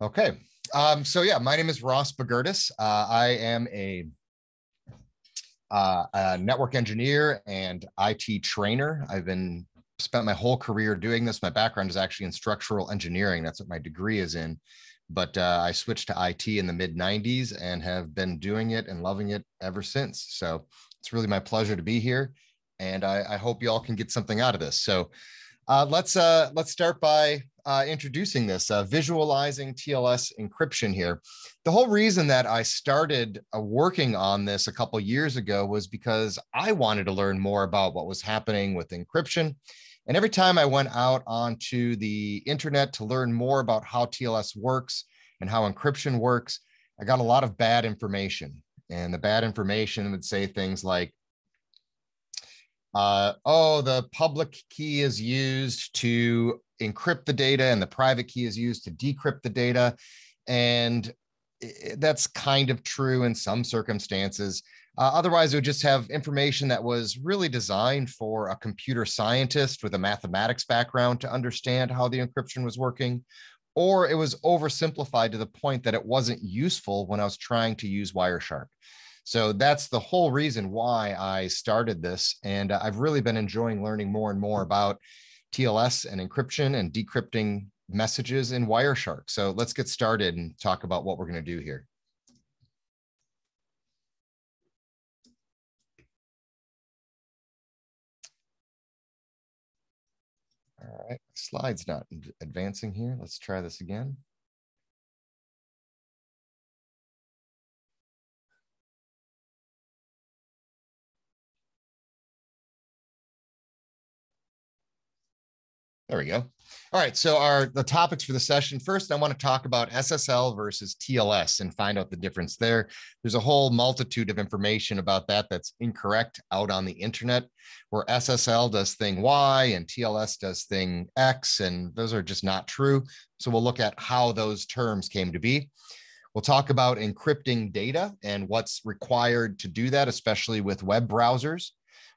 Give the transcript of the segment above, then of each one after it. Okay. So yeah, my name is Ross Bagurdes. I am a network engineer and IT trainer. I've spent my whole career doing this. My background is actually in structural engineering. That's what my degree is in. But I switched to IT in the mid-90s and have been doing it and loving it ever since. So it's really my pleasure to be here. And I hope you all can get something out of this. So let's start by introducing this, visualizing TLS encryption here. The whole reason that I started working on this a couple years ago was because I wanted to learn more about what was happening with encryption. And every time I went out onto the internet to learn more about how TLS works and how encryption works, I got a lot of bad information. And the bad information would say things like, oh, the public key is used to encrypt the data and the private key is used to decrypt the data. And that's kind of true in some circumstances. Otherwise, it would just have information that was really designed for a computer scientist with a mathematics background to understand how the encryption was working, or it was oversimplified to the point that it wasn't useful when I was trying to use Wireshark. So that's the whole reason why I started this. And I've really been enjoying learning more and more about TLS and encryption and decrypting messages in Wireshark. So let's get started and talk about what we're going to do here. All right, slide's not advancing here. Let's try this again. There we go. All right, so the topics for the session. First, I want to talk about SSL versus TLS and find out the difference there. There's a whole multitude of information about that that's incorrect out on the internet, where SSL does thing Y and TLS does thing X, and those are just not true. So we'll look at how those terms came to be. We'll talk about encrypting data and what's required to do that, especially with web browsers.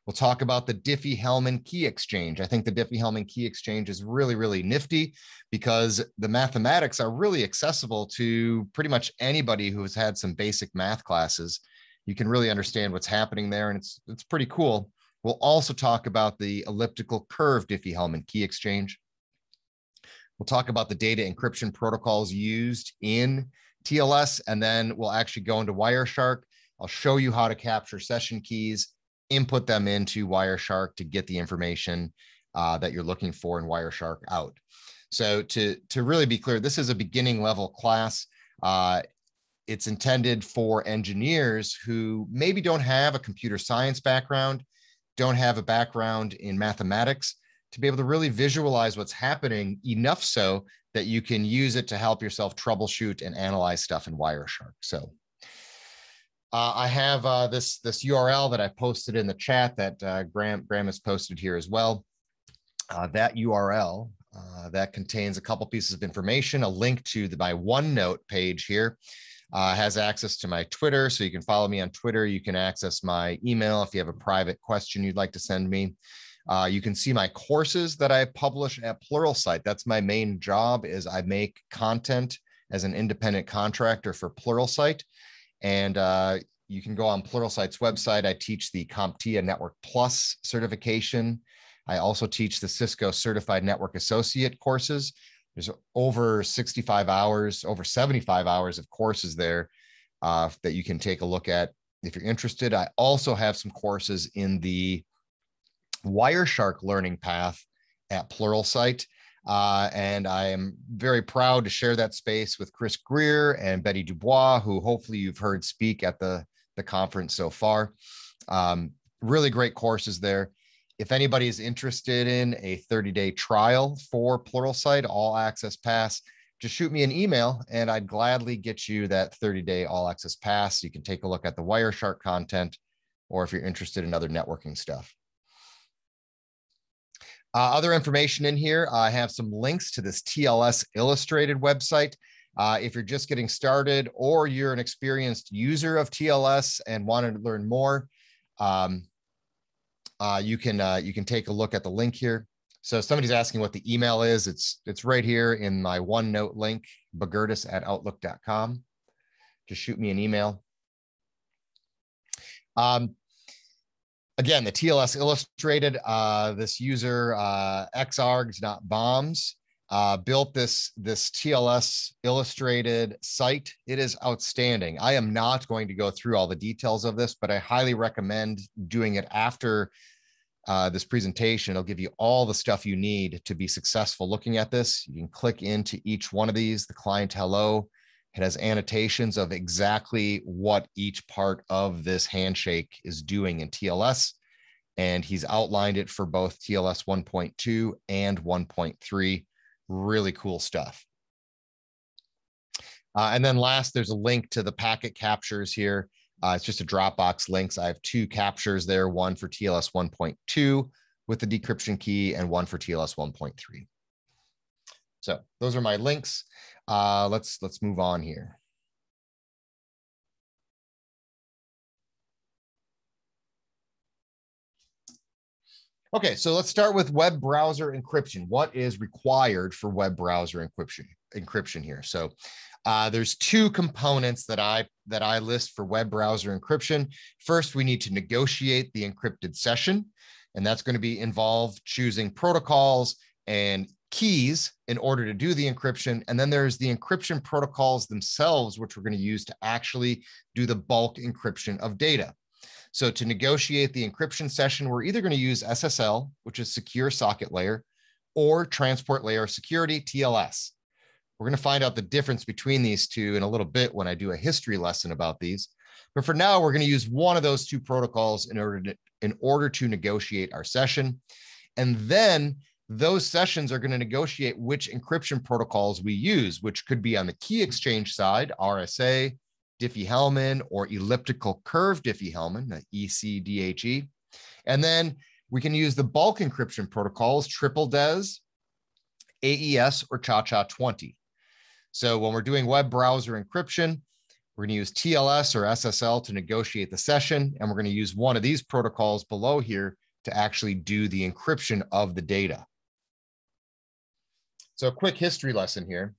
We'll talk about the Diffie-Hellman key exchange. I think the Diffie-Hellman key exchange is really, really nifty because the mathematics are really accessible to pretty much anybody who has had some basic math classes. You can really understand what's happening there, and it's pretty cool. We'll also talk about the elliptical curve Diffie-Hellman key exchange. We'll talk about the data encryption protocols used in TLS, and then we'll actually go into Wireshark. I'll show you how to capture session keys, input them into Wireshark to get the information that you're looking for in Wireshark out. So to really be clear, this is a beginning level class. It's intended for engineers who maybe don't have a computer science background, don't have a background in mathematics, to be able to really visualize what's happening enough so that you can use it to help yourself troubleshoot and analyze stuff in Wireshark. So I have this URL that I posted in the chat that Graham has posted here as well. That URL that contains a couple pieces of information, a link to my OneNote page here, has access to my Twitter. So you can follow me on Twitter. You can access my email if you have a private question you'd like to send me. You can see my courses that I publish at Pluralsight. That's my main job, is I make content as an independent contractor for Pluralsight. And you can go on Pluralsight's website. I teach the CompTIA Network Plus certification. I also teach the Cisco Certified Network Associate courses. There's over 75 hours of courses there that you can take a look at if you're interested. I also have some courses in the Wireshark learning path at Pluralsight. And I am very proud to share that space with Chris Greer and Betty Dubois, who hopefully you've heard speak at the conference so far. Really great courses there. If anybody is interested in a 30-day trial for Pluralsight All Access Pass, just shoot me an email and I'd gladly get you that 30-day All Access Pass. You can take a look at the Wireshark content, or if you're interested in other networking stuff. Other information in here, I have some links to this TLS Illustrated website. If you're just getting started or you're an experienced user of TLS and wanted to learn more, you can take a look at the link here. So somebody's asking what the email is. It's right here in my OneNote link, bagurdes@outlook.com. Just shoot me an email. Again, the TLS Illustrated, this user, xargs.bombs, built this TLS Illustrated site. It is outstanding. I am not going to go through all the details of this, but I highly recommend doing it after this presentation. It'll give you all the stuff you need to be successful looking at this. You can click into each one of these, the client hello. It has annotations of exactly what each part of this handshake is doing in TLS. And he's outlined it for both TLS 1.2 and 1.3. Really cool stuff. And then last, there's a link to the packet captures here. It's just a Dropbox link. So I have two captures there, one for TLS 1.2 with the decryption key and one for TLS 1.3. So those are my links. Let's move on here. Okay, so let's start with web browser encryption. What is required for web browser encryption here? So there's two components that I list for web browser encryption. First, we need to negotiate the encrypted session, and that's going to be involved choosing protocols and keys in order to do the encryption. And then there's the encryption protocols themselves, which we're going to use to actually do the bulk encryption of data. So to negotiate the encryption session, we're either going to use SSL, which is secure socket layer, or transport layer security, TLS. We're going to find out the difference between these two in a little bit when I do a history lesson about these. But for now, we're going to use one of those two protocols in order to negotiate our session. And then those sessions are going to negotiate which encryption protocols we use, which could be on the key exchange side, RSA, Diffie-Hellman, or elliptical curve Diffie-Hellman, the ECDHE. And then we can use the bulk encryption protocols, TripleDES, AES, or ChaCha20. So when we're doing web browser encryption, we're going to use TLS or SSL to negotiate the session, and we're going to use one of these protocols below here to actually do the encryption of the data. So a quick history lesson here.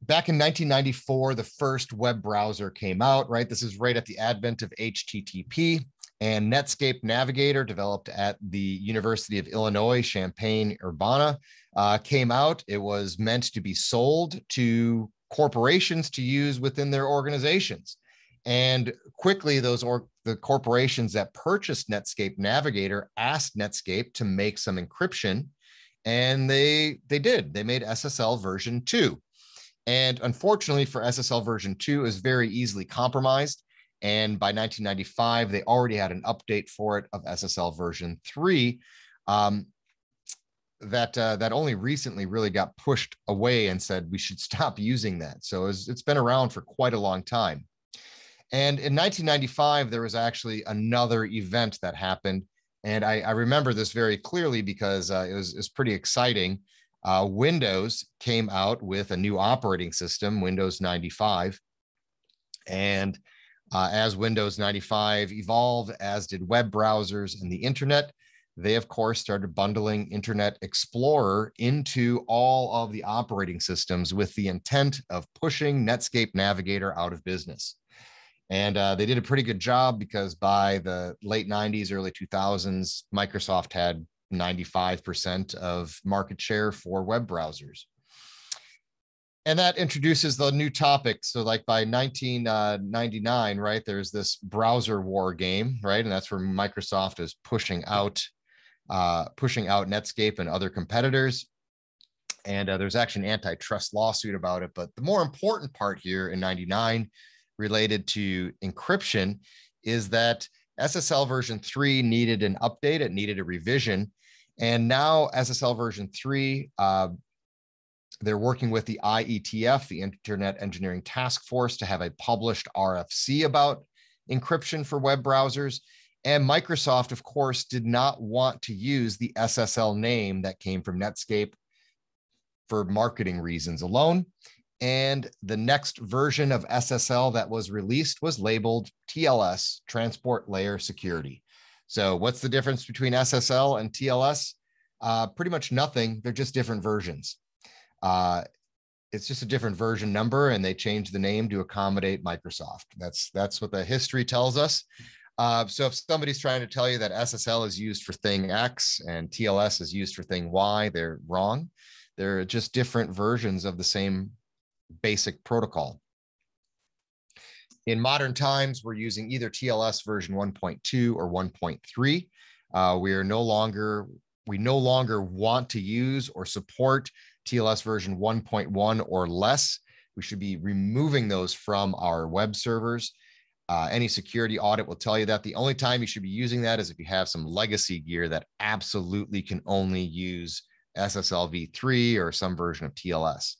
Back in 1994, the first web browser came out, right? This is right at the advent of HTTP, and Netscape Navigator, developed at the University of Illinois, Champaign-Urbana, came out. It was meant to be sold to corporations to use within their organizations. And quickly, the corporations that purchased Netscape Navigator asked Netscape to make some encryption, and they did. They made SSL version 2. And unfortunately for SSL version 2, it was very easily compromised. And by 1995, they already had an update for it of SSL version 3 that only recently really got pushed away and said we should stop using that. So it's been around for quite a long time. And in 1995, there was actually another event that happened. And I remember this very clearly because it was pretty exciting. Windows came out with a new operating system, Windows 95. And as Windows 95 evolved, as did web browsers and the internet, they, of course, started bundling Internet Explorer into all of the operating systems with the intent of pushing Netscape Navigator out of business. And they did a pretty good job because by the late 90s, early 2000s, Microsoft had 95% of market share for web browsers. And that introduces the new topic. So like by 1999, right, there's this browser war game, right? And that's where Microsoft is pushing out Netscape and other competitors. And there's actually an antitrust lawsuit about it. But the more important part here in 99 related to encryption is that SSL version 3 needed an update. It needed a revision. And now SSL version 3, they're working with the IETF, the Internet Engineering Task Force, to have a published RFC about encryption for web browsers. And Microsoft, of course, did not want to use the SSL name that came from Netscape for marketing reasons alone. And the next version of SSL that was released was labeled TLS, Transport Layer Security. So what's the difference between SSL and TLS? Pretty much nothing. They're just different versions. It's just a different version number, and they changed the name to accommodate Microsoft. That's what the history tells us. So if somebody's trying to tell you that SSL is used for thing X and TLS is used for thing Y, they're wrong. They're just different versions of the same basic protocol. In modern times, we're using either TLS version 1.2 or 1.3. We no longer want to use or support TLS version 1.1 or less. We should be removing those from our web servers. Any security audit will tell you that the only time you should be using that is if you have some legacy gear that absolutely can only use SSL v3 or some version of TLS.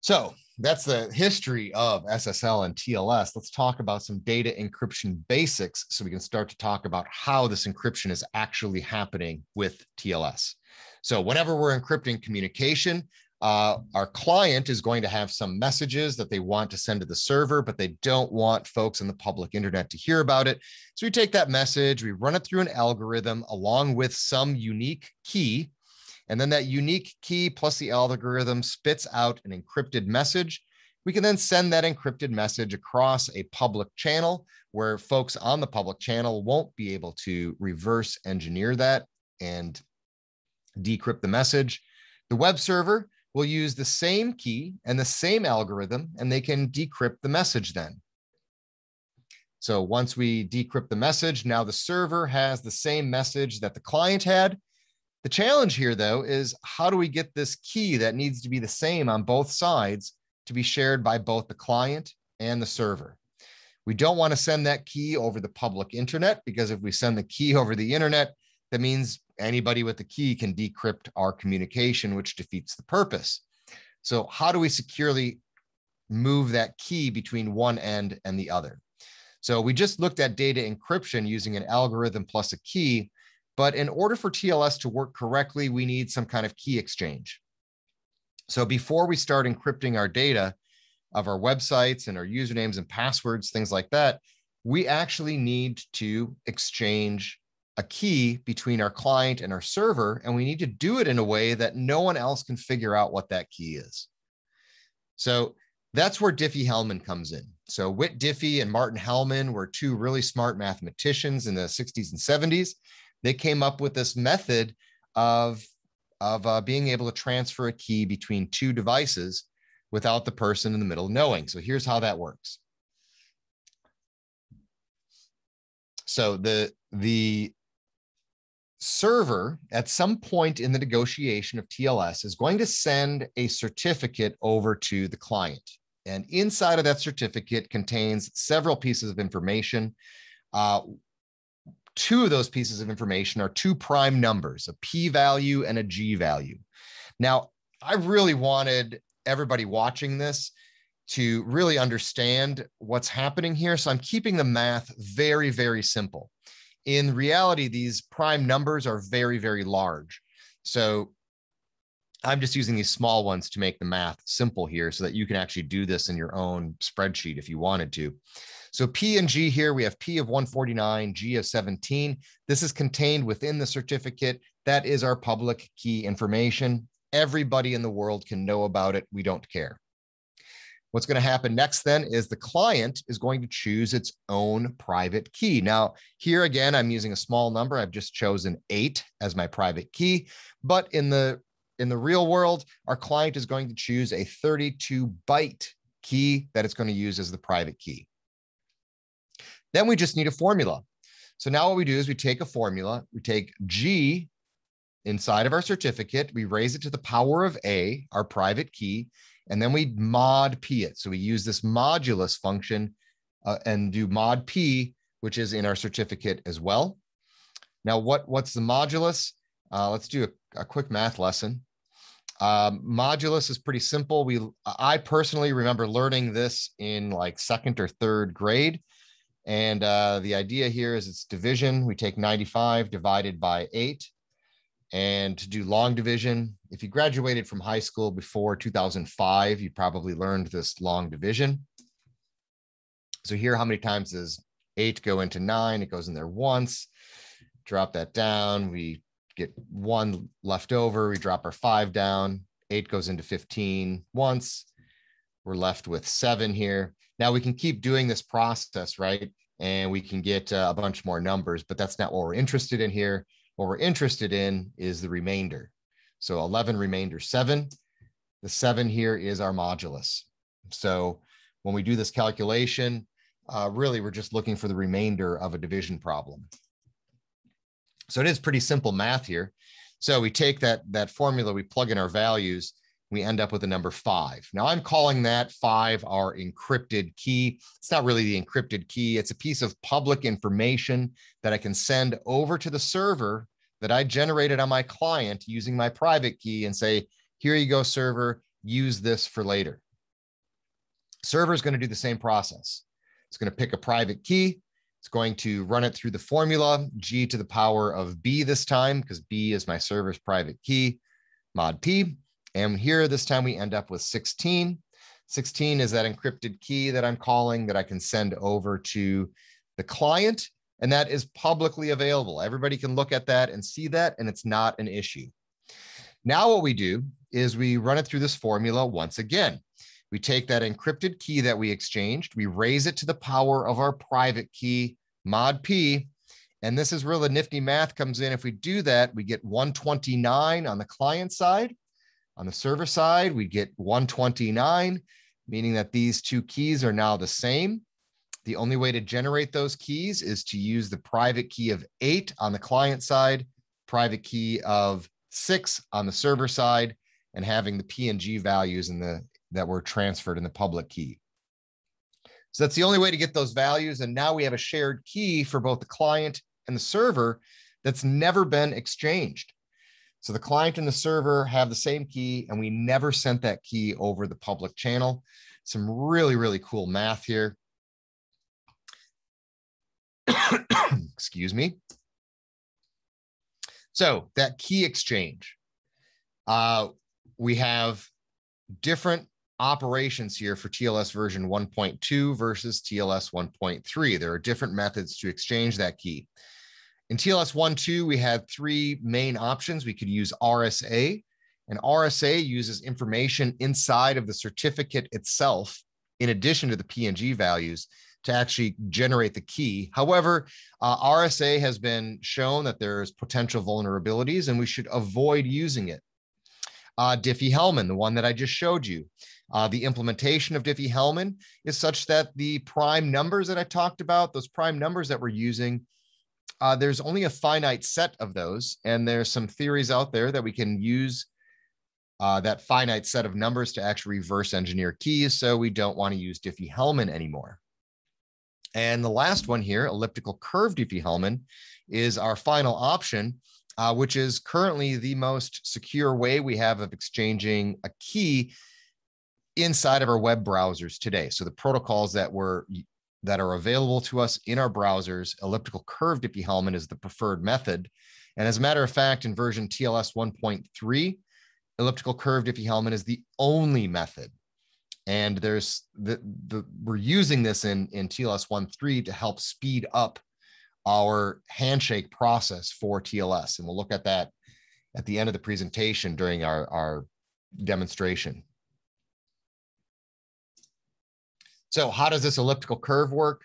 So that's the history of SSL and TLS. Let's talk about some data encryption basics so we can start to talk about how this encryption is actually happening with TLS. So whenever we're encrypting communication, our client is going to have some messages that they want to send to the server, but they don't want folks on the public internet to hear about it. So we take that message, we run it through an algorithm along with some unique key, and then that unique key plus the algorithm spits out an encrypted message. We can then send that encrypted message across a public channel where folks on the public channel won't be able to reverse engineer that and decrypt the message. The web server will use the same key and the same algorithm, and they can decrypt the message then. So once we decrypt the message, now the server has the same message that the client had. The challenge here, though, is how do we get this key that needs to be the same on both sides to be shared by both the client and the server? We don't want to send that key over the public internet, because if we send the key over the internet, that means anybody with the key can decrypt our communication, which defeats the purpose. So how do we securely move that key between one end and the other? So we just looked at data encryption using an algorithm plus a key. But in order for TLS to work correctly, we need some kind of key exchange. So before we start encrypting our data of our websites and our usernames and passwords, things like that, we actually need to exchange a key between our client and our server, and we need to do it in a way that no one else can figure out what that key is. So that's where Diffie-Hellman comes in. So Whit Diffie and Martin Hellman were two really smart mathematicians in the 60s and 70s. They came up with this method of being able to transfer a key between two devices without the person in the middle knowing. So here's how that works. So the server at some point in the negotiation of TLS is going to send a certificate over to the client. And inside of that certificate contains several pieces of information. Two of those pieces of information are two prime numbers, a p-value and a g-value. Now, I really wanted everybody watching this to really understand what's happening here, so I'm keeping the math very, very simple. In reality, these prime numbers are very, very large. So I'm just using these small ones to make the math simple here so that you can actually do this in your own spreadsheet if you wanted to. So P and G here, we have P of 149, G of 17. This is contained within the certificate. That is our public key information. Everybody in the world can know about it. We don't care. What's going to happen next then is the client is going to choose its own private key. Now, here again, I'm using a small number. I've just chosen 8 as my private key. But in the real world, our client is going to choose a 32-byte key that it's going to use as the private key. Then we just need a formula. So now what we do is we take a formula, we take G inside of our certificate, we raise it to the power of A, our private key, and then we mod P it. So we use this modulus function and do mod P, which is in our certificate as well. Now, what's the modulus? Let's do a quick math lesson. Modulus is pretty simple. I personally remember learning this in like 2nd or 3rd grade. And the idea here is it's division. We take 95 divided by 8. And to do long division, if you graduated from high school before 2005, you probably learned this long division. So here, how many times does 8 go into 9? It goes in there once. Drop that down. We get 1 left over. We drop our 5 down. 8 goes into 15 once. We're left with 7 here. Now we can keep doing this process, right? And we can get a bunch more numbers, but that's not what we're interested in here. What we're interested in is the remainder. So 11 remainder 7. The 7 here is our modulus. So when we do this calculation, really we're just looking for the remainder of a division problem. So it is pretty simple math here. So we take that formula, we plug in our values, we end up with the number 5. Now I'm calling that 5 our encrypted key. It's not really the encrypted key. It's a piece of public information that I can send over to the server that I generated on my client using my private key and say, here you go, server, use this for later. Server is going to do the same process. It's going to pick a private key. It's going to run it through the formula, G to the power of B this time, because B is my server's private key, mod P. And here this time we end up with 16. 16 is that encrypted key that I'm calling that I can send over to the client. And that is publicly available. Everybody can look at that and see that, and it's not an issue. Now what we do is we run it through this formula once again. We take that encrypted key that we exchanged, we raise it to the power of our private key, mod P, and this is where the nifty math comes in. If we do that, we get 129 on the client side. On the server side, we get 129, meaning that these two keys are now the same. The only way to generate those keys is to use the private key of 8 on the client side, private key of 6 on the server side, and having the PNG values in that were transferred in the public key. So that's the only way to get those values. And now we have a shared key for both the client and the server that's never been exchanged. So the client and the server have the same key, and we never sent that key over the public channel. Some really, really cool math here. Excuse me. So that key exchange, we have different operations here for TLS version 1.2 versus TLS 1.3. There are different methods to exchange that key. In TLS 1.2, we had 3 main options. We could use RSA, and RSA uses information inside of the certificate itself, in addition to the PNG values, to actually generate the key. However, RSA has been shown that there's potential vulnerabilities and we should avoid using it. Diffie-Hellman, the one that I just showed you. The implementation of Diffie-Hellman is such that the prime numbers that I talked about, those prime numbers that we're using, there's only a finite set of those. And there's some theories out there that we can use that finite set of numbers to actually reverse engineer keys. So we don't want to use Diffie-Hellman anymore. And the last one here, elliptical curve Diffie-Hellman, is our final option, which is currently the most secure way we have of exchanging a key inside of our web browsers today. So the protocols that are available to us in our browsers, elliptical curve Diffie-Hellman is the preferred method. And as a matter of fact, in version TLS 1.3, elliptical curve Diffie-Hellman is the only method. And there's we're using this in TLS 1.3 to help speed up our handshake process for TLS. And we'll look at that at the end of the presentation during our demonstration. So how does this elliptical curve work?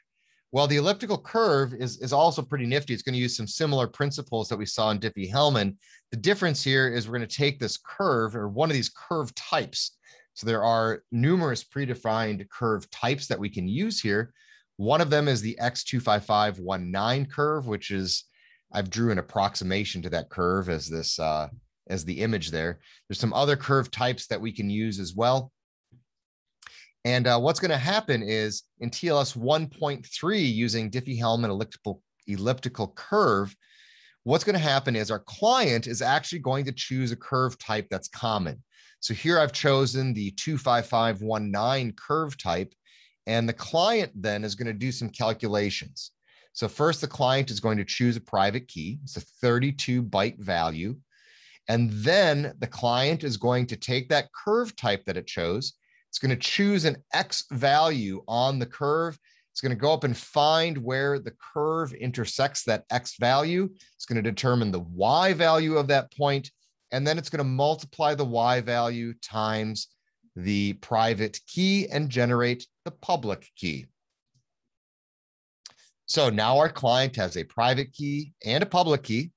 Well, the elliptical curve is also pretty nifty. It's going to use some similar principles that we saw in Diffie-Hellman. The difference here is we're going to take this curve, or one of these curve types. So there are numerous predefined curve types that we can use here. One of them is the X25519 curve, which is, I've drew an approximation to that curve as this as the image there. There's some other curve types that we can use as well. And what's going to happen is in TLS 1.3 using Diffie-Hellman elliptical curve, what's going to happen is our client is actually going to choose a curve type that's common. So here I've chosen the 25519 curve type, and the client then is going to do some calculations. So first, the client is going to choose a private key. It's a 32-byte value. And then the client is going to take that curve type that it chose. It's going to choose an X value on the curve, It's going to go up and find where the curve intersects that X value. It's going to determine the Y value of that point, and then it's going to multiply the Y value times the private key and generate the public key. So now our client has a private key and a public key.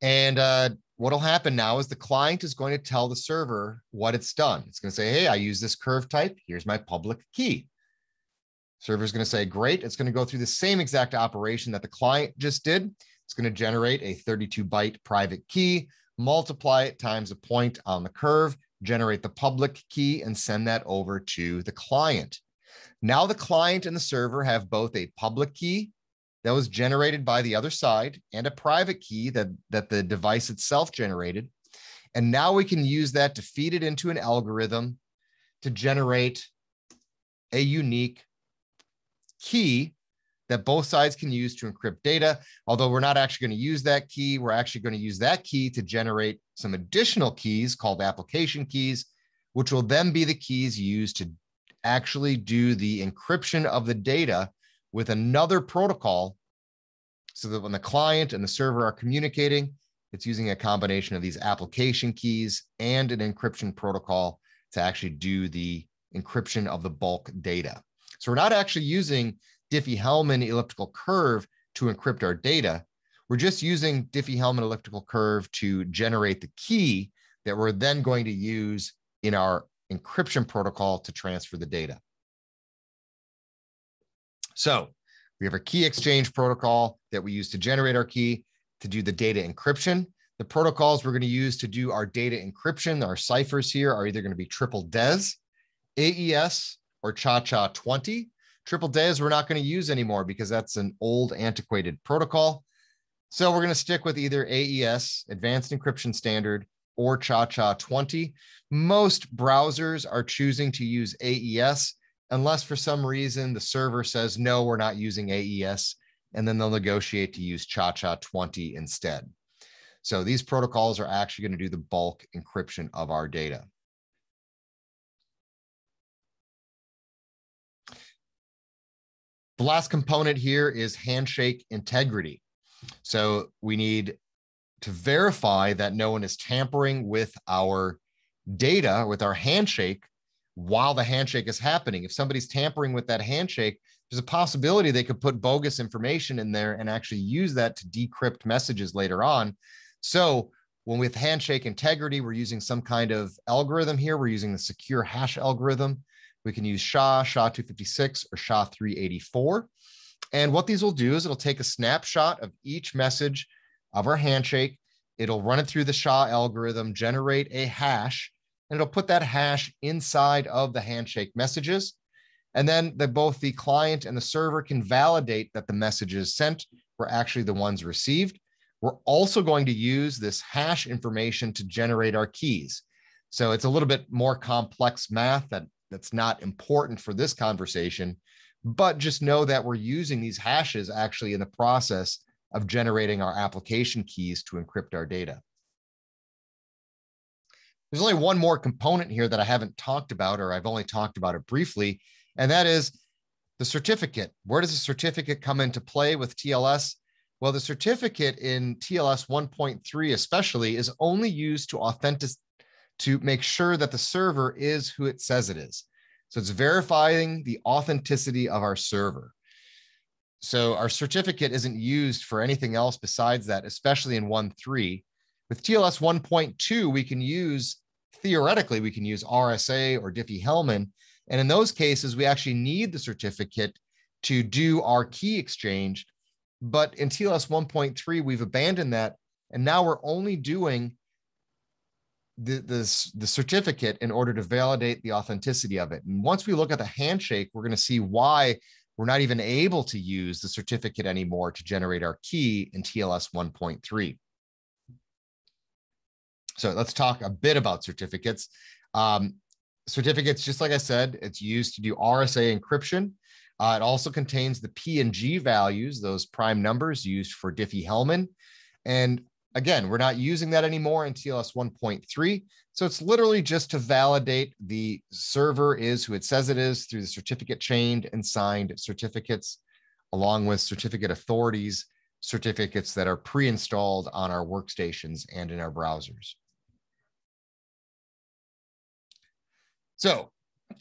And what'll happen now is the client is going to tell the server what it's done. It's going to say, hey, I use this curve type. Here's my public key. Server's going to say, great. It's going to go through the same exact operation that the client just did. It's going to generate a 32-byte private key, multiply it times a point on the curve, generate the public key, and send that over to the client. Now the client and the server have both a public key that was generated by the other side and a private key that the device itself generated. And now we can use that to feed it into an algorithm to generate a unique key that both sides can use to encrypt data. Although we're not actually going to use that key, we're actually going to use that key to generate some additional keys called application keys, which will then be the keys used to actually do the encryption of the data with another protocol so that when the client and the server are communicating, it's using a combination of these application keys and an encryption protocol to actually do the encryption of the bulk data. So we're not actually using Diffie-Hellman elliptical curve to encrypt our data. We're just using Diffie-Hellman elliptical curve to generate the key that we're then going to use in our encryption protocol to transfer the data. So we have our key exchange protocol that we use to generate our key to do the data encryption. The protocols we're going to use to do our data encryption, our ciphers here, are either going to be triple DES, AES, or ChaCha 20. Triple DES we're not going to use anymore because that's an old antiquated protocol. So we're going to stick with either AES, Advanced Encryption Standard, or ChaCha 20. Most browsers are choosing to use AES unless for some reason the server says, no, we're not using AES, and then they'll negotiate to use ChaCha 20 instead. So these protocols are actually going to do the bulk encryption of our data. The last component here is handshake integrity. So we need to verify that no one is tampering with our data, with our handshake, while the handshake is happening. If somebody's tampering with that handshake, there's a possibility they could put bogus information in there and actually use that to decrypt messages later on. So when with handshake integrity, we're using some kind of algorithm here. We're using the secure hash algorithm. We can use SHA, SHA-256, or SHA-384. And what these will do is it'll take a snapshot of each message of our handshake. It'll run it through the SHA algorithm, generate a hash, and it'll put that hash inside of the handshake messages. And then both the client and the server can validate that the messages sent were actually the ones received. We're also going to use this hash information to generate our keys. So it's a little bit more complex math that's not important for this conversation, but just know that we're using these hashes actually in the process of generating our application keys to encrypt our data. There's only one more component here that I haven't talked about, or I've only talked about it briefly, and that is the certificate. Where does the certificate come into play with TLS? Well, the certificate in TLS 1.3 especially is only used to authenticate, to make sure that the server is who it says it is. So it's verifying the authenticity of our server. So our certificate isn't used for anything else besides that, especially in 1.3. With TLS 1.2, we can use, theoretically, we can use RSA or Diffie-Hellman. And in those cases, we actually need the certificate to do our key exchange. But in TLS 1.3, we've abandoned that. And now we're only doing the certificate in order to validate the authenticity of it. And once we look at the handshake, we're going to see why we're not even able to use the certificate anymore to generate our key in TLS 1.3. So let's talk a bit about certificates. Certificates, just like I said, it's used to do RSA encryption. It also contains the P and G values, those prime numbers used for Diffie-Hellman. And Again, we're not using that anymore in TLS 1.3. So it's literally just to validate the server is who it says it is through the certificate chained and signed certificates, along with certificate authorities, certificates that are pre-installed on our workstations and in our browsers. So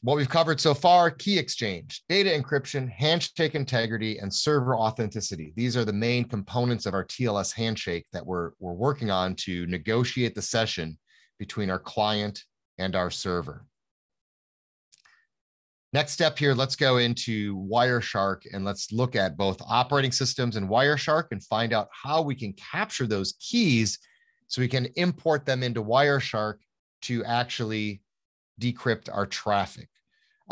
what we've covered so far, key exchange, data encryption, handshake integrity, and server authenticity. These are the main components of our TLS handshake that we're working on to negotiate the session between our client and our server. Next step here, let's go into Wireshark and let's look at both operating systems and Wireshark and find out how we can capture those keys so we can import them into Wireshark to actually decrypt our traffic.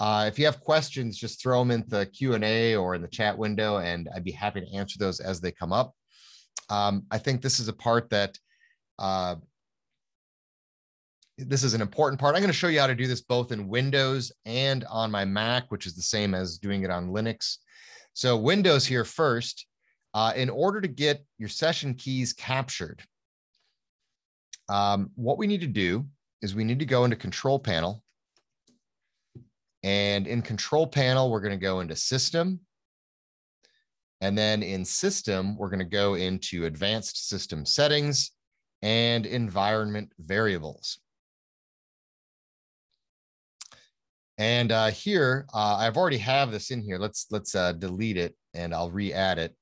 If you have questions, just throw them in the Q&A or in the chat window, and I'd be happy to answer those as they come up. I think this is a part that, this is an important part. I'm going to show you how to do this both in Windows and on my Mac, which is the same as doing it on Linux. So Windows here first, in order to get your session keys captured, what we need to do is we need to go into Control Panel. And in Control Panel, we're going to go into System. And then in System, we're going to go into Advanced System Settings and Environment Variables. And here, I've already have this in here. Let's delete it and I'll re-add it.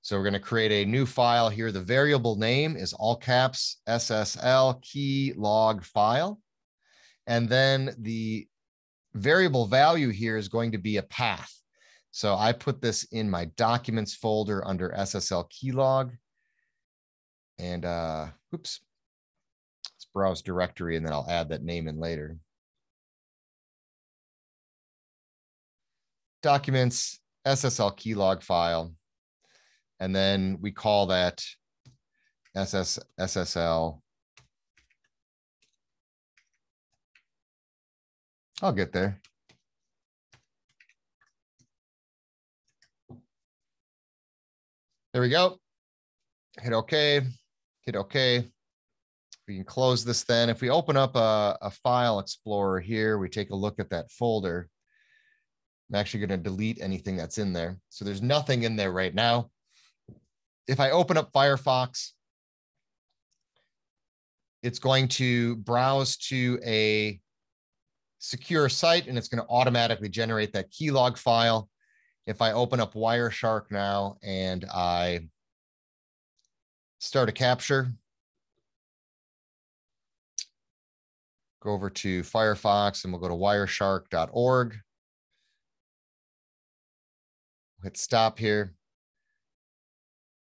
So we're going to create a new file here. The variable name is all caps SSL key log file. And then the variable value here is going to be a path. So I put this in my documents folder under SSL key log. And oops, let's browse directory and then I'll add that name in later. Documents, SSL key log file. And then we call that SSL. I'll get there. There we go. Hit OK. Hit OK. We can close this then. If we open up a file explorer here, we take a look at that folder. I'm actually going to delete anything that's in there. So there's nothing in there right now. If I open up Firefox, it's going to browse to a secure site and it's going to automatically generate that keylog file. If I open up Wireshark now and I start a capture, go over to Firefox and we'll go to wireshark.org. Hit stop here.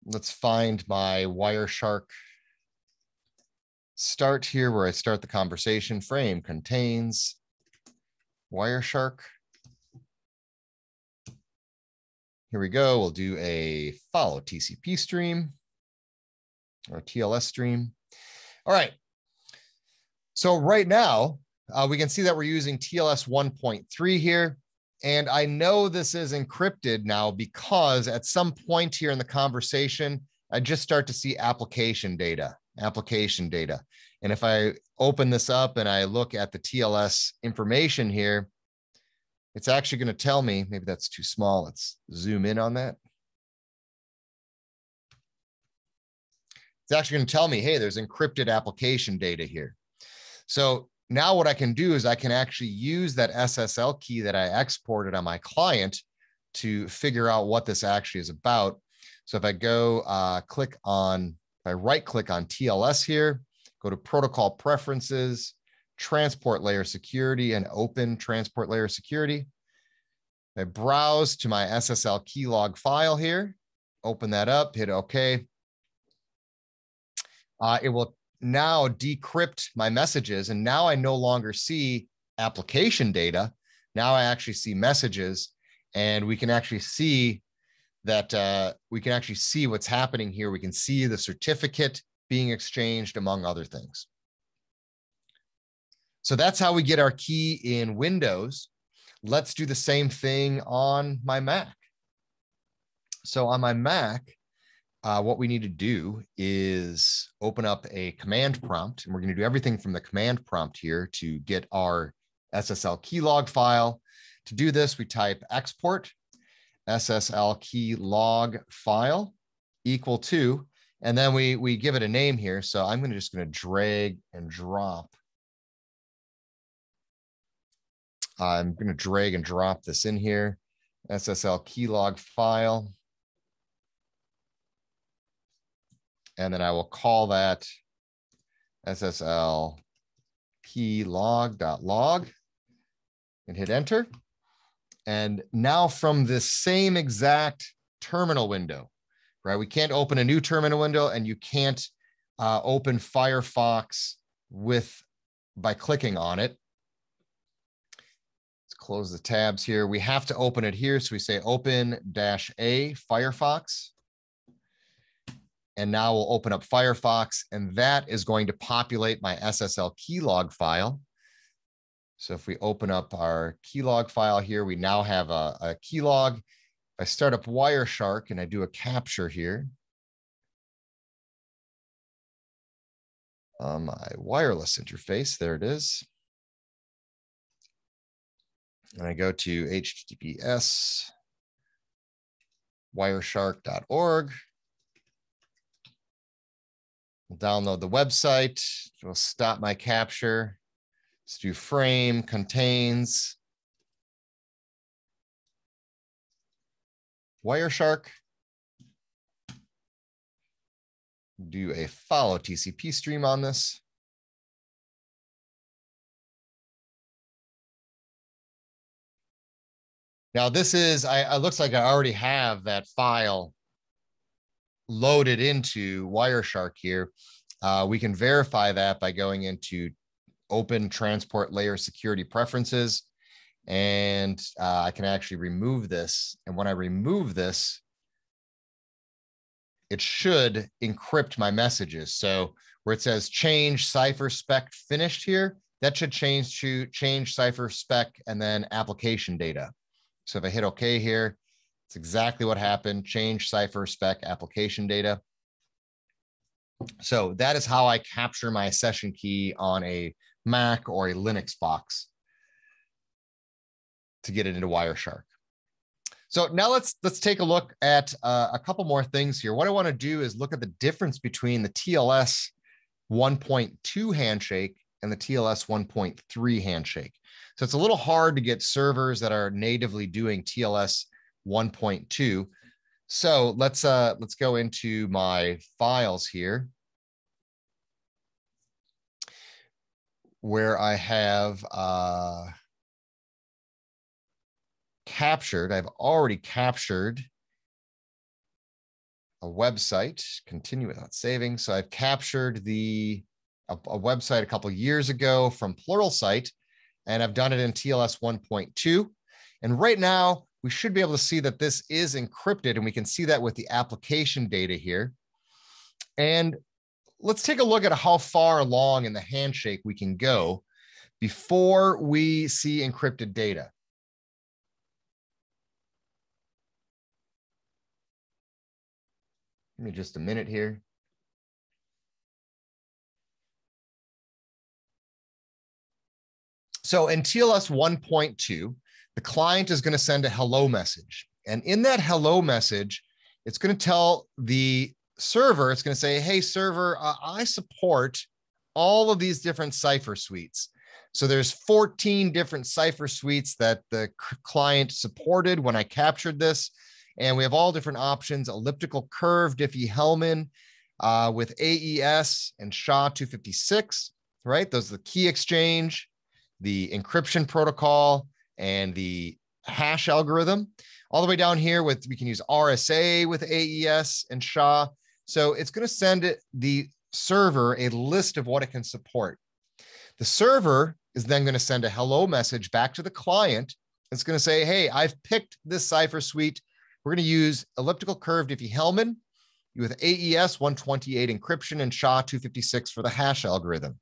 Let's find my Wireshark start here where I start the conversation. Frame contains Wireshark. Here we go. We'll do a follow TCP stream or TLS stream. All right. So right now, we can see that we're using TLS 1.3 here. And I know this is encrypted now because at some point here in the conversation, I just start to see application data. And if I open this up and I look at the TLS information here, it's actually going to tell me, maybe that's too small. Let's zoom in on that. It's actually going to tell me, hey, there's encrypted application data here. So now what I can do is I can actually use that SSL key that I exported on my client to figure out what this actually is about. So if I go click on, if I right click on TLS here, go to protocol preferences, transport layer security and open transport layer security. I browse to my SSL keylog file here, open that up, hit OK. It will now decrypt my messages. And now I no longer see application data. Now I actually see messages and we can actually see that we can actually see what's happening here. We can see the certificate being exchanged among other things. So that's how we get our key in Windows. Let's do the same thing on my Mac. So on my Mac, what we need to do is open up a command prompt, and we're going to do everything from the command prompt here to get our SSL keylog file. To do this, we type export SSL keylog file equal to, and then we give it a name here. So I'm going to just drag and drop. I'm going to drag and drop this in here, SSL keylog file. And then I will call that SSL keylog.log and hit enter. And now from this same exact terminal window, right? We can't open a new terminal window, and you can't open Firefox by clicking on it. Let's close the tabs here. We have to open it here. So we say open-a Firefox. And now we'll open up Firefox, and that is going to populate my SSL keylog file. So if we open up our keylog file here, we now have a keylog. I start up Wireshark and I do a capture here on my wireless interface. There it is. And I go to https://wireshark.org. We'll download the website. We'll stop my capture. Let's do frame contains Wireshark. Do a follow TCP stream on this. Now this is, it looks like I already have that file loaded into Wireshark here. We can verify that by going into Open Transport Layer Security Preferences, and I can actually remove this. And when I remove this, it should encrypt my messages. So where it says change cipher spec finished here, that should change to change cipher spec and then application data. So if I hit OK here, it's exactly what happened, change cipher spec application data. So that is how I capture my session key on a Mac or a Linux box to get it into Wireshark. So now let's take a look at a couple more things here. What I want to do is look at the difference between the TLS 1.2 handshake and the TLS 1.3 handshake. So it's a little hard to get servers that are natively doing TLS 1.2. So let's go into my files here, where I have captured, I've already captured a website, continue without saving. So I've captured a website a couple of years ago from Pluralsight, and I've done it in TLS 1.2. And right now we should be able to see that this is encrypted, and we can see that with the application data here. And let's take a look at how far along in the handshake we can go before we see encrypted data. Give me just a minute here. So in TLS 1.2, the client is going to send a hello message. And in that hello message, it's going to tell the server, it's going to say, hey, server, I support all of these different cipher suites. So there's 14 different cipher suites that the client supported when I captured this. And we have all different options, elliptical curve, Diffie-Hellman with AES and SHA-256, right? Those are the key exchange, the encryption protocol, and the hash algorithm. All the way down here with, we can use RSA with AES and SHA. So it's going to send it, the server, a list of what it can support. The server is then going to send a hello message back to the client. It's going to say, hey, I've picked this cipher suite. We're going to use elliptical curve Diffie-Hellman with AES 128 encryption and SHA 256 for the hash algorithm.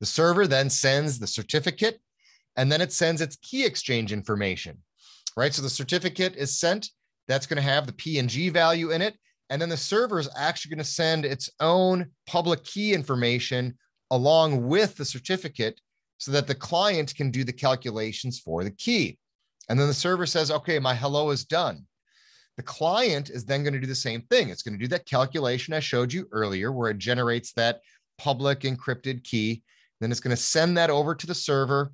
The server then sends the certificate, and then it sends its key exchange information, right? So the certificate is sent. That's going to have the PNG value in it. And then the server is actually going to send its own public key information along with the certificate so that the client can do the calculations for the key. And then the server says, okay, my hello is done. The client is then going to do the same thing. It's going to do that calculation I showed you earlier where it generates that public encrypted key. Then it's going to send that over to the server.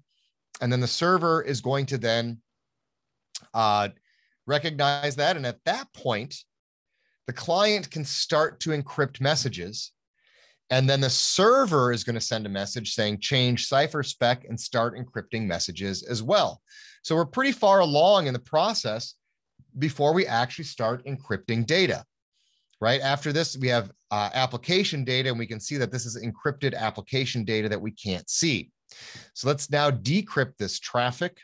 And then the server is going to then recognize that. And at that point, the client can start to encrypt messages. And then the server is going to send a message saying change cipher spec and start encrypting messages as well. So we're pretty far along in the process before we actually start encrypting data, right? After this, we have application data, and we can see that this is encrypted application data that we can't see. So let's now decrypt this traffic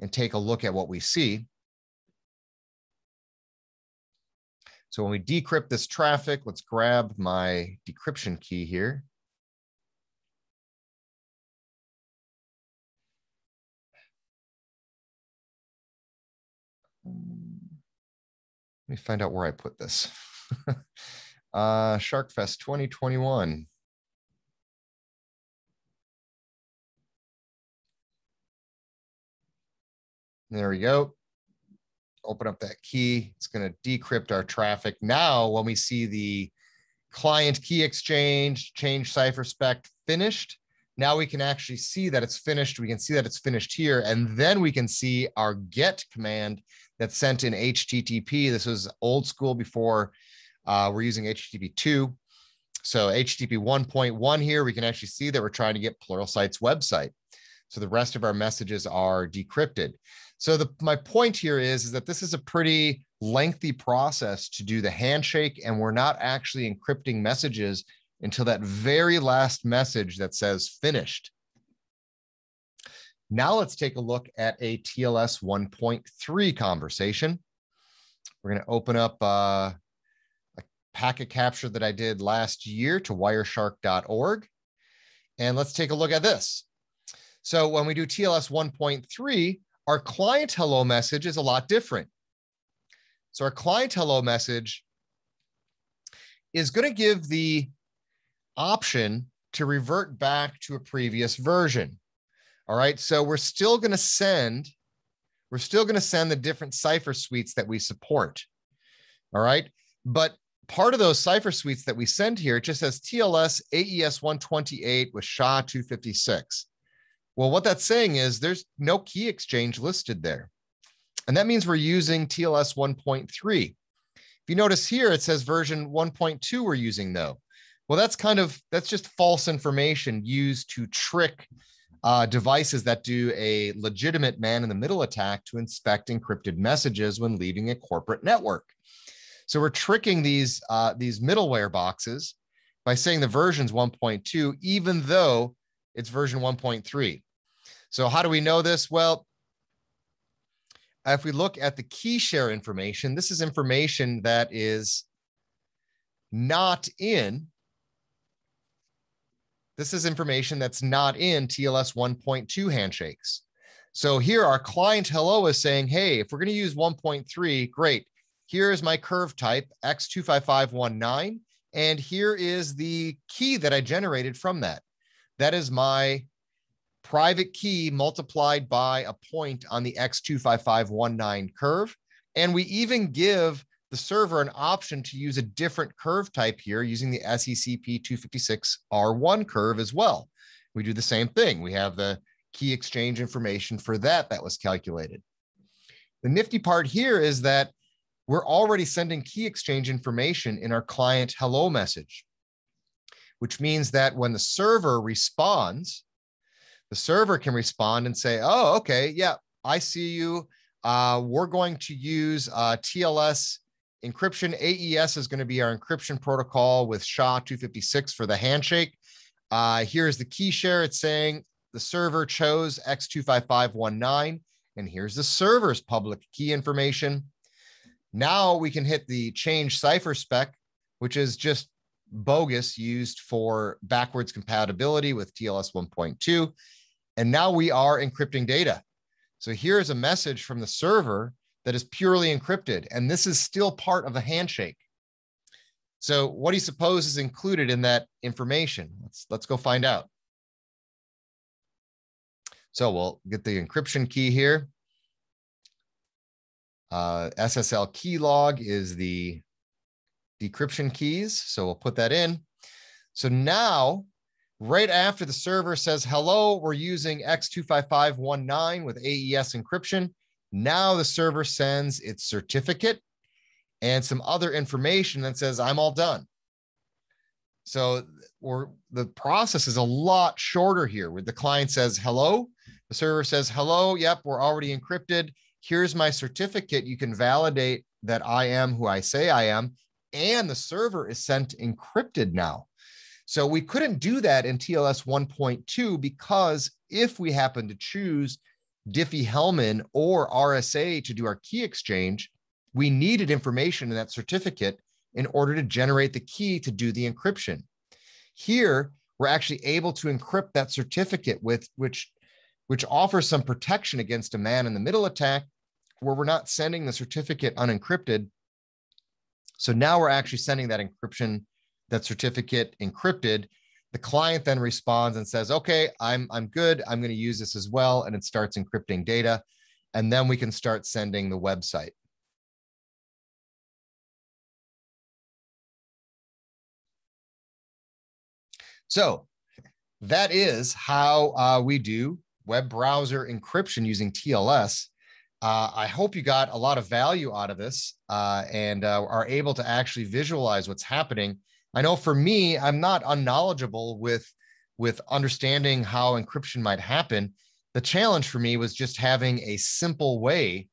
and take a look at what we see. So when we decrypt this traffic, let's grab my decryption key here. Let me find out where I put this. SharkFest 2021. There we go. Open up that key. It's going to decrypt our traffic. Now, when we see the client key exchange, change cipher spec finished, now we can actually see that it's finished. We can see that it's finished here. And then we can see our get command that's sent in HTTP. This was old school before we're using HTTP 2. So HTTP 1.1 here, we can actually see that we're trying to get Pluralsight's website. So the rest of our messages are decrypted. So my point here is that this is a pretty lengthy process to do the handshake, and we're not actually encrypting messages until that very last message that says finished. Now let's take a look at a TLS 1.3 conversation. We're going to open up a packet capture that I did last year to wireshark.org. And let's take a look at this. So when we do TLS 1.3, our client hello message is a lot different. So our client hello message is going to give the option to revert back to a previous version. All right, so we're still going to send the different cipher suites that we support. All right, but part of those cipher suites that we send here, it just says TLS AES 128 with SHA-256. Well, what that's saying is there's no key exchange listed there. And that means we're using TLS 1.3. If you notice here, it says version 1.2 we're using though. Well, that's just false information used to trick devices that do a legitimate man-in-the-middle attack to inspect encrypted messages when leaving a corporate network. So we're tricking these middleware boxes by saying the version's 1.2, even though it's version 1.3. So how do we know this? Well, if we look at the key share information, this is information that is not in TLS 1.2 handshakes. So here our client hello is saying, hey, if we're going to use 1.3, great. Here is my curve type, X25519, and here is the key that I generated from that. That is my private key multiplied by a point on the X25519 curve. And we even give the server an option to use a different curve type here using the SECP256R1 curve as well. We do the same thing. We have the key exchange information for that was calculated. The nifty part here is that we're already sending key exchange information in our client hello message, which means that when the server responds, the server can respond and say, oh, okay, yeah, I see you. We're going to use TLS encryption. AES is going to be our encryption protocol with SHA-256 for the handshake. Here's the key share. It's saying the server chose X25519, and here's the server's public key information. Now we can hit the change cipher spec, which is just bogus used for backwards compatibility with TLS 1.2. And now we are encrypting data. So here's a message from the server that is purely encrypted. And this is still part of the handshake. So what do you suppose is included in that information? Let's go find out. So we'll get the encryption key here. SSL key log is the decryption keys. So we'll put that in. So now, right after the server says, hello, we're using X25519 with AES encryption, now the server sends its certificate and some other information that says, I'm all done. So the process is a lot shorter here, where the client says, hello, the server says, hello, yep, we're already encrypted. Here's my certificate. You can validate that I am who I say I am. And the server is sent encrypted now. So we couldn't do that in TLS 1.2 because if we happen to choose Diffie-Hellman or RSA to do our key exchange, we needed information in that certificate in order to generate the key to do the encryption. Here, we're actually able to encrypt that certificate with which offers some protection against a man-in-the-middle attack where we're not sending the certificate unencrypted. So now we're actually sending that encryption, that certificate encrypted. The client then responds and says, okay, I'm good. I'm going to use this as well. And it starts encrypting data. And then we can start sending the website. So that is how we do web browser encryption using TLS. I hope you got a lot of value out of this and are able to actually visualize what's happening. I know for me, I'm not unknowledgeable with understanding how encryption might happen. The challenge for me was just having a simple way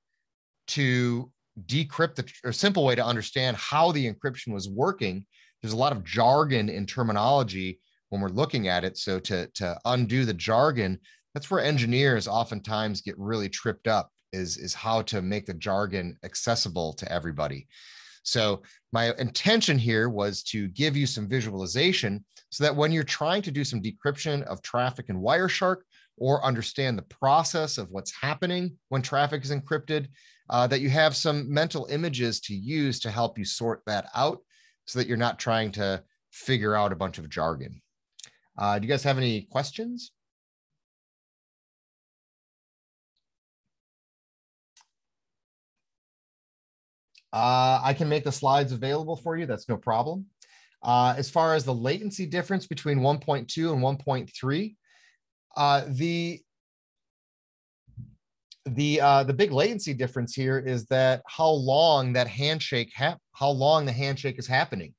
to decrypt or simple way to understand how the encryption was working. There's a lot of jargon in terminology when we're looking at it. So to undo the jargon, that's where engineers oftentimes get really tripped up, is how to make the jargon accessible to everybody. So my intention here was to give you some visualization so that when you're trying to do some decryption of traffic in Wireshark or understand the process of what's happening when traffic is encrypted, that you have some mental images to use to help you sort that out so that you're not trying to figure out a bunch of jargon. Do you guys have any questions? I can make the slides available for you. That's no problem. As far as the latency difference between 1.2 and 1.3, the big latency difference here is that how long the handshake is happening.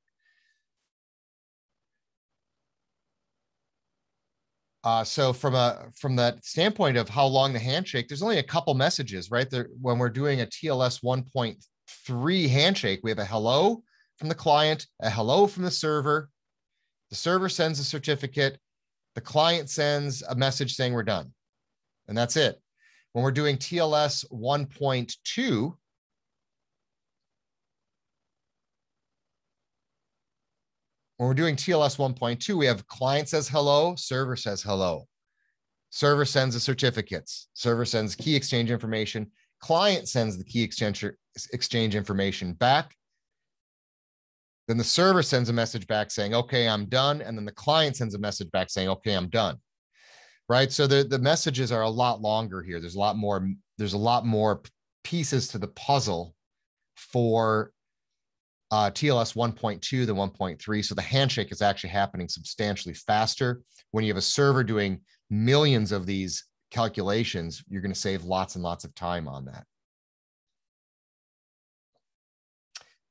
So from that standpoint of how long the handshake, there's only a couple messages, right? When we're doing a TLS 1.3 handshake, we have a hello from the client, a hello from the server. The server sends a certificate. The client sends a message saying we're done. And that's it. When we're doing TLS 1.2, we have client says hello, server says hello. Server sends the certificates. Server sends key exchange information. Client sends the key exchange information back. Then the server sends a message back saying, okay, I'm done. And then the client sends a message back saying, okay, I'm done. Right? So the messages are a lot longer here. There's a lot more pieces to the puzzle for TLS 1.2 than 1.3. So the handshake is actually happening substantially faster. When you have a server doing millions of these calculations, you're going to save lots and lots of time on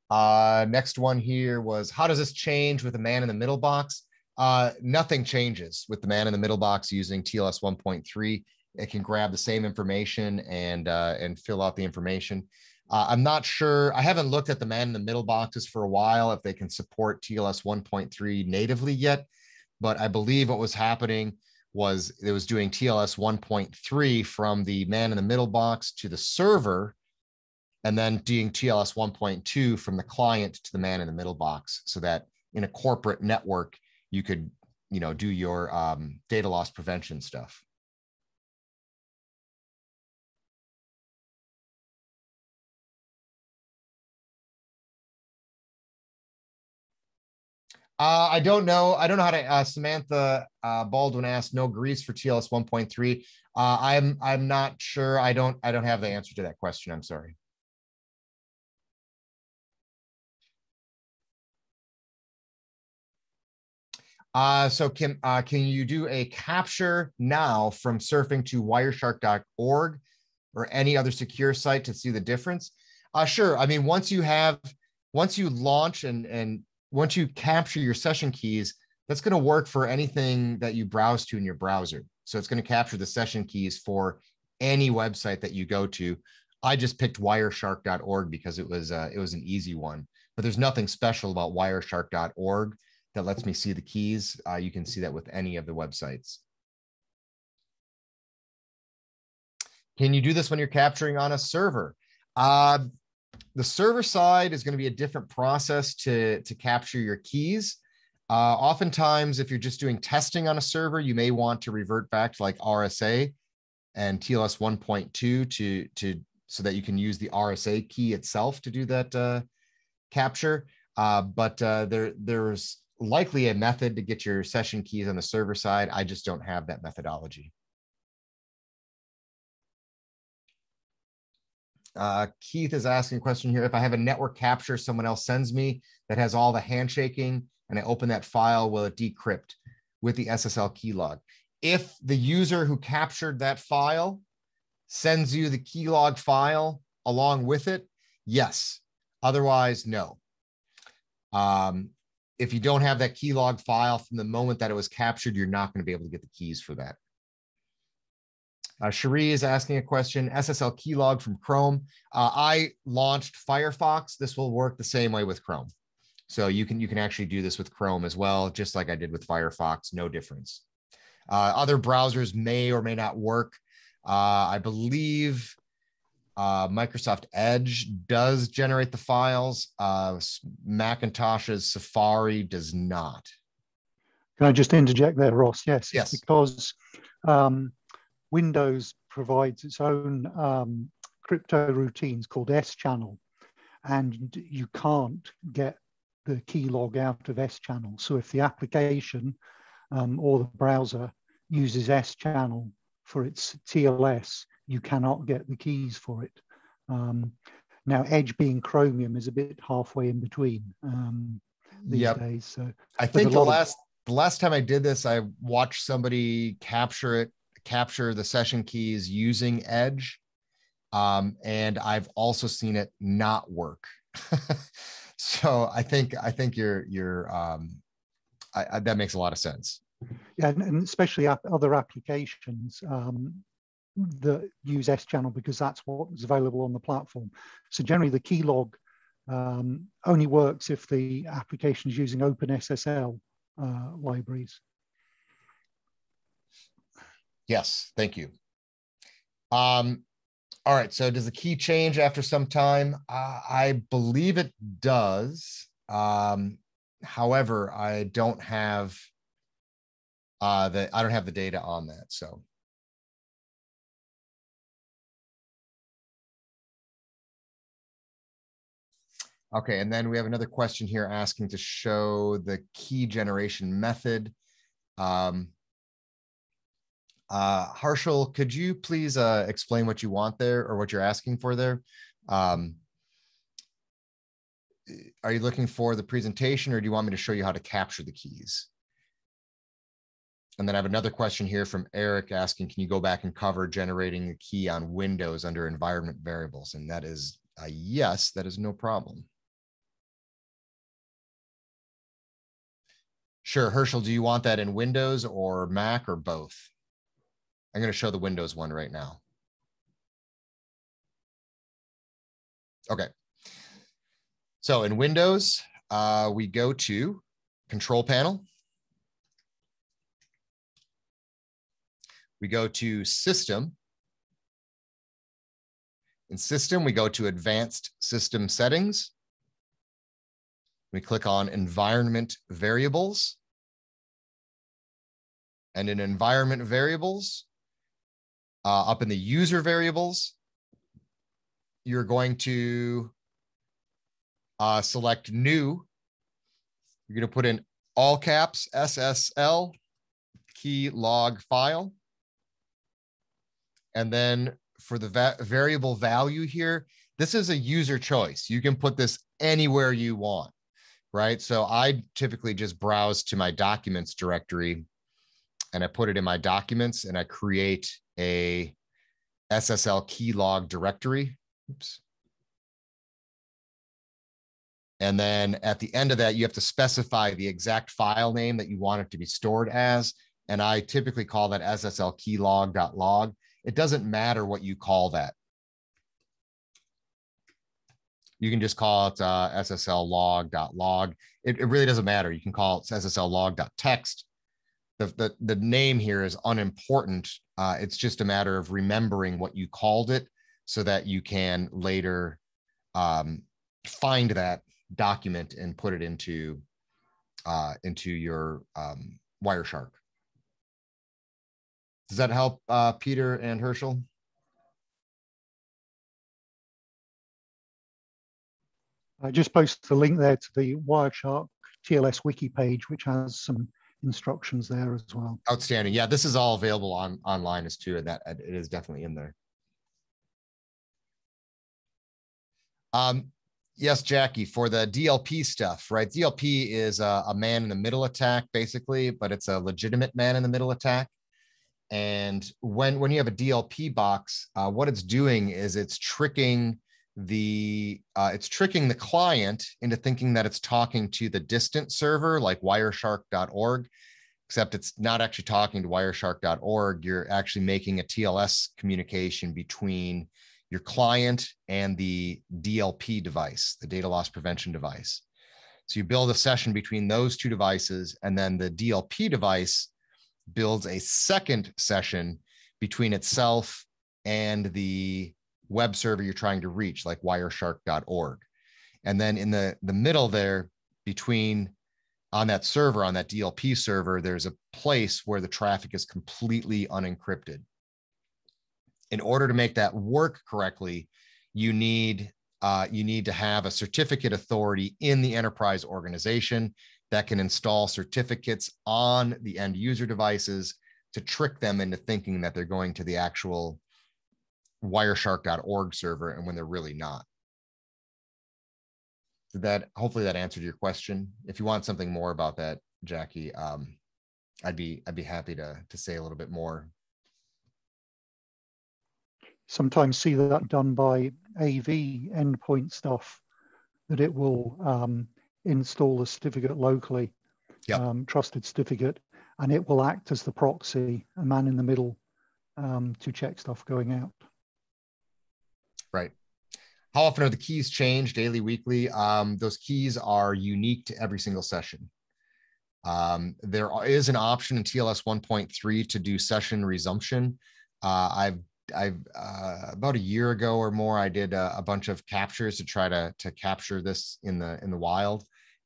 that. Next one here was, how does this change with the man in the middle box? Nothing changes with the man in the middle box using TLS 1.3. It can grab the same information and fill out the information. I'm not sure. I haven't looked at the man in the middle boxes for a while, if they can support TLS 1.3 natively yet, but I believe what was happening was it was doing TLS 1.3 from the man in the middle box to the server, and then doing TLS 1.2 from the client to the man in the middle box, so that in a corporate network, you could, do your data loss prevention stuff. I don't know. I don't know how to. Samantha Baldwin asked, "No grease for TLS 1.3." I'm not sure. I don't have the answer to that question. I'm sorry. So can you do a capture now from surfing to wireshark.org or any other secure site to see the difference? Sure. I mean, once you launch and once you capture your session keys, that's going to work for anything that you browse to in your browser. So it's going to capture the session keys for any website that you go to. I just picked wireshark.org because it was an easy one, but there's nothing special about wireshark.org that lets me see the keys. You can see that with any of the websites. Can you do this when you're capturing on a server? The server side is going to be a different process to capture your keys. Oftentimes, if you're just doing testing on a server, you may want to revert back to like RSA and TLS 1.2 so that you can use the RSA key itself to do that capture. But there's likely a method to get your session keys on the server side. I just don't have that methodology. Keith is asking a question here. If I have a network capture someone else sends me that has all the handshaking and I open that file, will it decrypt with the SSL keylog? If the user who captured that file sends you the keylog file along with it, yes. Otherwise, no. If you don't have that keylog file from the moment that it was captured, you're not going to be able to get the keys for that. Cherie is asking a question, SSL keylog from Chrome. I launched Firefox. This will work the same way with Chrome. So you can actually do this with Chrome as well, just like I did with Firefox, no difference. Other browsers may or may not work. I believe Microsoft Edge does generate the files. Macintosh's Safari does not. Can I just interject there, Ross? Yes, yes. Because Windows provides its own crypto routines called S-Channel, and you can't get the keylog out of S-Channel. So if the application or the browser uses S-Channel for its TLS, you cannot get the keys for it. Now, Edge being Chromium is a bit halfway in between these days. So I think the last time I did this, I watched somebody capture the session keys using Edge. And I've also seen it not work. So I think that makes a lot of sense. Yeah, and especially other applications that use S-Channel because that's what's available on the platform. So generally the keylog only works if the application is using OpenSSL libraries. Yes, thank you. All right, so does the key change after some time? I believe it does. However, I don't have the data on that. So, okay, and then we have another question here asking to show the key generation method. Harshal, could you please explain what you want there or what you're asking for there? Are you looking for the presentation or do you want me to show you how to capture the keys? And then I have another question here from Eric asking, can you go back and cover generating the key on Windows under environment variables? And that is a yes, that is no problem. Sure, Herschel, do you want that in Windows or Mac or both? I'm going to show the Windows one right now. Okay. So in Windows, we go to Control Panel. We go to System. In System, we go to Advanced System Settings. We click on Environment Variables. And in Environment Variables, up in the user variables, you're going to select new. You're going to put in all caps SSL key log file. And then for the variable value here, this is a user choice. You can put this anywhere you want, right? So I typically just browse to my documents directory and I put it in my documents and I create a SSL key log directory. Oops. And then at the end of that, you have to specify the exact file name that you want it to be stored as. And I typically call that SSL keylog.log. It doesn't matter what you call that. You can just call it SSL log.log. It really doesn't matter. You can call it SSL log.text. The name here is unimportant. It's just a matter of remembering what you called it so that you can later find that document and put it into your Wireshark. Does that help Peter and Herschel? I just posted the link there to the Wireshark TLS wiki page, which has some instructions there as well. Outstanding. Yeah, this is all available online as too, and that it is definitely in there. Yes, Jackie, for the DLP stuff, right? DLP is a man in the middle attack, basically, but it's a legitimate man in the middle attack. And when you have a DLP box, what it's doing is it's tricking the client into thinking that it's talking to the distant server, like Wireshark.org, except it's not actually talking to Wireshark.org. You're actually making a TLS communication between your client and the DLP device, the data loss prevention device. So you build a session between those two devices, and then the DLP device builds a second session between itself and the web server you're trying to reach, like Wireshark.org. And then in the middle there, between on that server, on that DLP server, there's a place where the traffic is completely unencrypted. In order to make that work correctly, you need to have a certificate authority in the enterprise organization that can install certificates on the end user devices to trick them into thinking that they're going to the actual Wireshark.org server, and when they're really not. Did that, hopefully that answered your question. If you want something more about that, Jackie, I'd be happy to say a little bit more. Sometimes see that done by AV endpoint stuff, that it will install the certificate locally, yep. Trusted certificate, and it will act as the proxy, a man in the middle, to check stuff going out. Right. How often are the keys changed? Daily, weekly? Those keys are unique to every single session. There is an option in TLS 1.3 to do session resumption. I've about a year ago or more, I did a bunch of captures to try to capture this in the wild,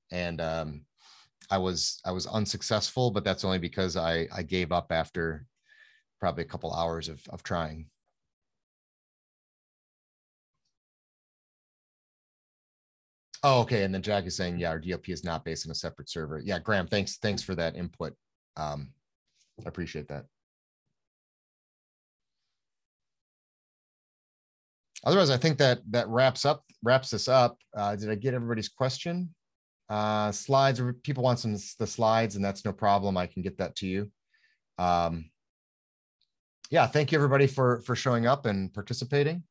and I was unsuccessful, but that's only because I gave up after probably a couple hours of trying. Oh, okay. And then Jack is saying, yeah, our DLP is not based on a separate server. Yeah, Graham, thanks for that input. I appreciate that. Otherwise, I think that wraps this up. Did I get everybody's question? Slides, people want some the slides, and that's no problem. I can get that to you. Yeah, thank you everybody for showing up and participating.